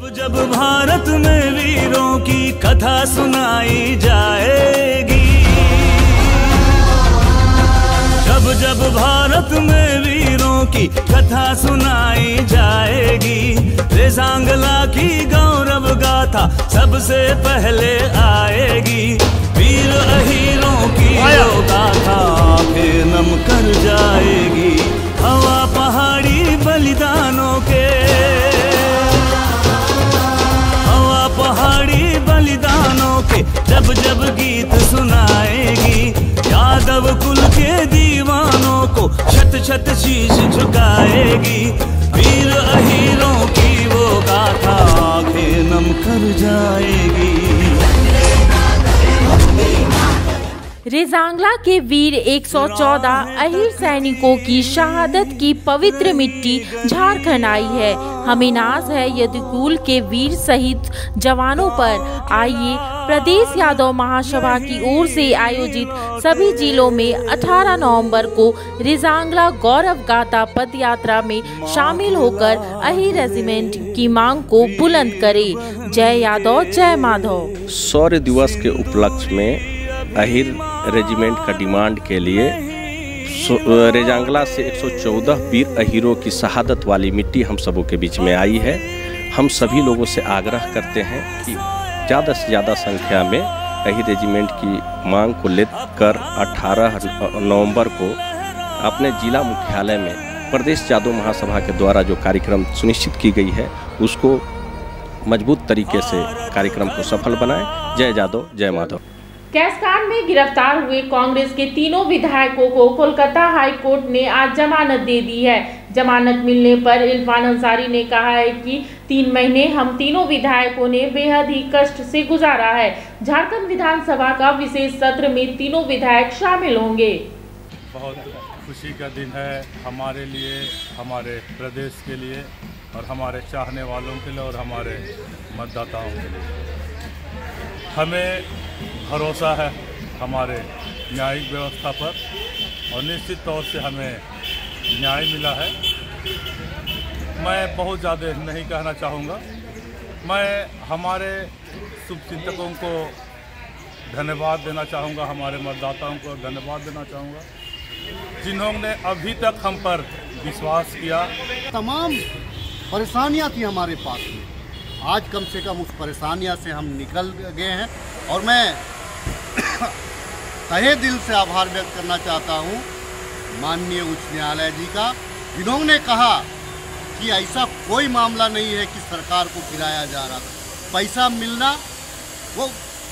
अब जब भारत में वीरों की कथा सुनाई जाएगी, जब जब भारत में वीरों की कथा सुनाई जाएगी, रेज़ांगला की गौरव गाथा सबसे पहले आएगी। वीर अहीरों की वो गाथा फिर नम कर जाएगी। हवा पहाड़ी बलिदानों के, पहाड़ी बलिदानों के जब जब गीत सुनाएगी, यादव कुल के दीवानों को छत छत शीश झुकाएगी। वीर अहीरों की वो गाथा आंखें नम कर जाएगी। रेज़ांगला के वीर 114 अहीर सैनिकों की शहादत की पवित्र मिट्टी झारखंड आई है। हमें नाज है यदुकुल के वीर सहित जवानों पर। आइए प्रदेश यादव महासभा की ओर से आयोजित सभी जिलों में 18 नवंबर को रेज़ांगला गौरव गाथा पद यात्रा में शामिल होकर अहीर रेजिमेंट की मांग को बुलंद करें। जय यादव, जय माधव। शौर्य दिवस के उपलक्ष्य में अहीर रेजिमेंट का डिमांड के लिए रेज़ांगला से 114 वीर अहीरों की शहादत वाली मिट्टी हम सबों के बीच में आई है। हम सभी लोगों से आग्रह करते हैं कि ज़्यादा से ज़्यादा संख्या में अहीर रेजिमेंट की मांग को लेकर 18 नवंबर को अपने जिला मुख्यालय में प्रदेश यादव महासभा के द्वारा जो कार्यक्रम सुनिश्चित की गई है उसको मजबूत तरीके से कार्यक्रम को सफल बनाएं। जय यादव, जय माधव। कैशकांड में गिरफ्तार हुए कांग्रेस के तीनों विधायकों को कोलकाता हाईकोर्ट ने आज जमानत दे दी है। जमानत मिलने पर इरफान अंसारी ने कहा है कि 3 महीने हम तीनों विधायकों ने बेहद ही कष्ट से गुजारा है। झारखंड विधानसभा का विशेष सत्र में तीनों विधायक शामिल होंगे। बहुत खुशी का दिन है हमारे लिए, हमारे प्रदेश के लिए और हमारे चाहने वालों के लिए और हमारे मतदाताओं के लिए। हमें भरोसा है हमारे न्यायिक व्यवस्था पर और निश्चित तौर से हमें न्याय मिला है। मैं बहुत ज़्यादा नहीं कहना चाहूँगा। मैं हमारे शुभचिंतकों को धन्यवाद देना चाहूँगा, हमारे मतदाताओं को धन्यवाद देना चाहूँगा जिन्होंने अभी तक हम पर विश्वास किया। तमाम परेशानियाँ थी हमारे पास में, आज कम से कम उस परेशानियाँ से हम निकल गए हैं और मैं तहे दिल से आभार व्यक्त करना चाहता हूँ माननीय उच्च न्यायालय जी का, जिन्होंने कहा कि ऐसा कोई मामला नहीं है कि सरकार को गिराया जा रहा। पैसा मिलना वो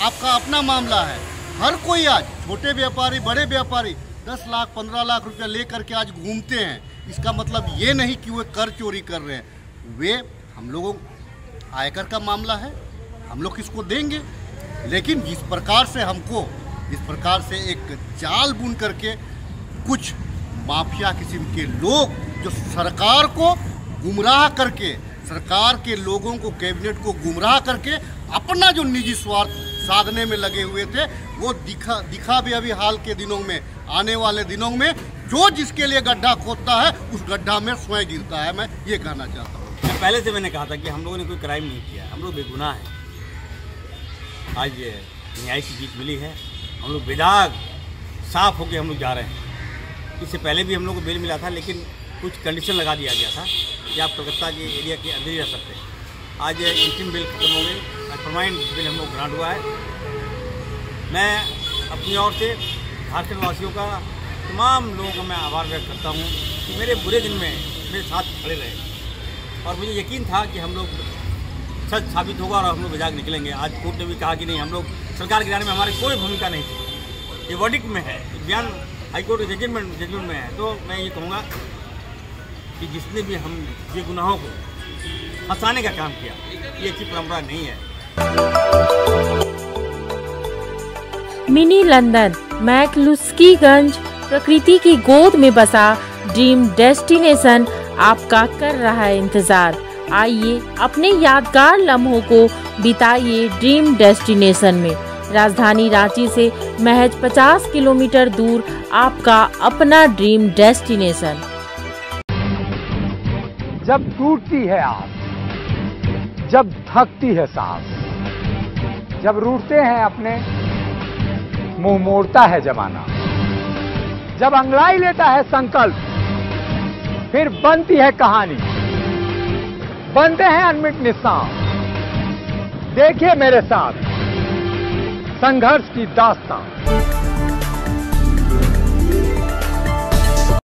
आपका अपना मामला है। हर कोई आज, छोटे व्यापारी बड़े व्यापारी 10 लाख 15 लाख रुपया ले करके आज घूमते हैं। इसका मतलब ये नहीं कि वे कर चोरी कर रहे हैं। वे हम लोगों, आयकर का मामला है, हम लोग किसको देंगे, लेकिन जिस प्रकार से हमको इस प्रकार से एक जाल बुन करके कुछ माफिया किस्म के लोग जो सरकार को गुमराह करके, सरकार के लोगों को, कैबिनेट को गुमराह करके अपना जो निजी स्वार्थ साधने में लगे हुए थे वो दिखा भी अभी हाल के दिनों में, आने वाले दिनों में जो जिसके लिए गड्ढा खोदता है उस गड्ढा में स्वयं गिरता है। मैं ये कहना चाहता हूँ। पहले से मैंने कहा था कि हम लोगों ने कोई क्राइम नहीं किया, हम लोग बेगुनाह हैं। आज न्याय की जीत मिली है, हम लोग बेदाग साफ होकर हम लोग जा रहे हैं। इससे पहले भी हम लोग को बेल मिला था लेकिन कुछ कंडीशन लगा दिया गया था कि आप कोलकाता के एरिया के अंदर ही रह सकते हैं। आज इंटीम बेल खत्म हो गई, परमानेंट बेल हम लोग ग्रांट हुआ है। मैं अपनी ओर से झारखंडवासियों का, तमाम लोगों का मैं आभार व्यक्त करता हूँ कि मेरे बुरे दिन में मेरे साथ खड़े रहे और मुझे यकीन था कि हम लोग सच साबित होगा और हम लोग बेदाग निकलेंगे। आज कोर्ट ने भी कहा कि नहीं, हम लोग सरकार गिराने में हमारी कोई भूमिका नहीं थी। ये वर्डिक्ट में है, बयान हाईकोर्ट के जजमेंट में है। तो मैं ये कहूँगा कि जिसने भी हम बेगुनाहों को फंसाने का काम किया, ये अच्छी परंपरा नहीं है। मिनी लंदन, मैकलुस्कीगंज, प्रकृति की गोद में बसा ड्रीम डेस्टिनेशन आपका कर रहा है इंतज़ार। आइए अपने यादगार लम्हों को बिताइए ड्रीम डेस्टिनेशन में। राजधानी रांची से महज 50 किलोमीटर दूर आपका अपना ड्रीम डेस्टिनेशन। जब टूटती है आप जब धकती है सांस, जब रूठते हैं अपने, मुंह मोड़ता है जमाना, जब अंगड़ाई लेता है संकल्प, फिर बनती है कहानी, बनते हैं अनमिट निशान। देखिए मेरे साथ संघर्ष की दास्तां।